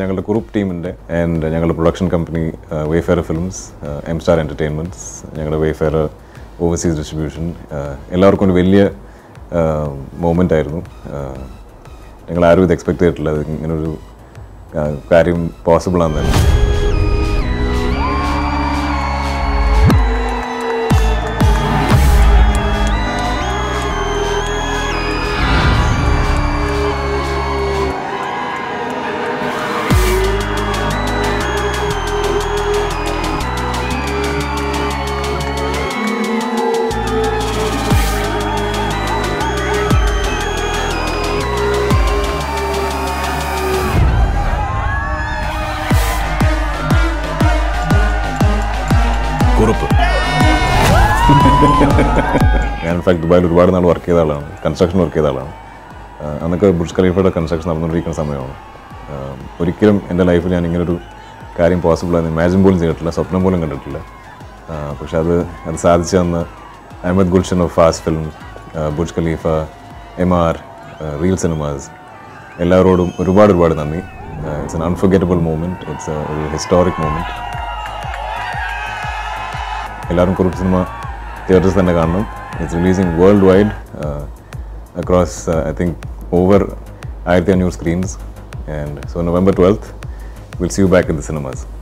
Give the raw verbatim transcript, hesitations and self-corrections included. ഞങ്ങളുടെ കുറുപ്പ് ടീം ഉണ്ട് ആൻഡ് ഞങ്ങളുടെ production company Wayfarer Films, M Star Entertainments, ഞങ്ങളുടെ Wayfarer Overseas Distribution എല്ലാവർക്കും ഒരു വലിയ മൊമെന്റ് ആയിരുന്നു. ഞങ്ങൾ ആരും ഇത് എക്സ്പെക്ട് ചെയ്തിട്ടില്ല ഇങ്ങനെ ഒരു കാര്യം പോസിബിൾ ആണെന്ന്. Kurup. In fact, Dubai is a work in construction. Work in the Burj Khalifa construction. In my life, I have impossible and imaginable. I am a Gulshan of Fast Films, Burj Khalifa, M R, Real Cinemas. It's an unforgettable moment. It's a historic moment. Kurup Cinema theaters it's releasing worldwide uh, across uh, I think over one thousand five hundred screens, and so November twelfth we'll see you back in the cinemas.